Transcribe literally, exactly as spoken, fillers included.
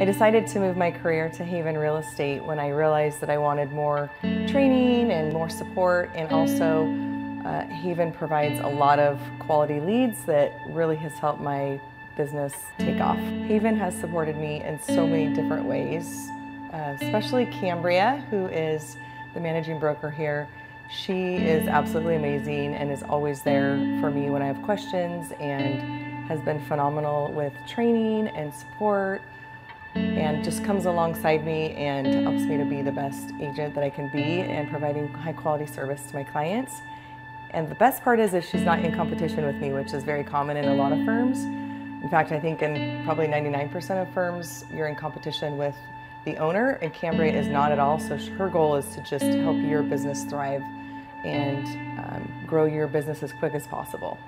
I decided to move my career to Haven Real Estate when I realized that I wanted more training and more support, and also uh, Haven provides a lot of quality leads that really has helped my business take off. Haven has supported me in so many different ways, uh, especially Cambria, who is the managing broker here. She is absolutely amazing and is always there for me when I have questions, and has been phenomenal with training and support, and just comes alongside me and helps me to be the best agent that I can be and providing high quality service to my clients. And the best part is, is she's not in competition with me, which is very common in a lot of firms. In fact, I think in probably ninety-nine percent of firms, you're in competition with the owner, and Cambria is not at all. So her goal is to just help your business thrive and um, grow your business as quick as possible.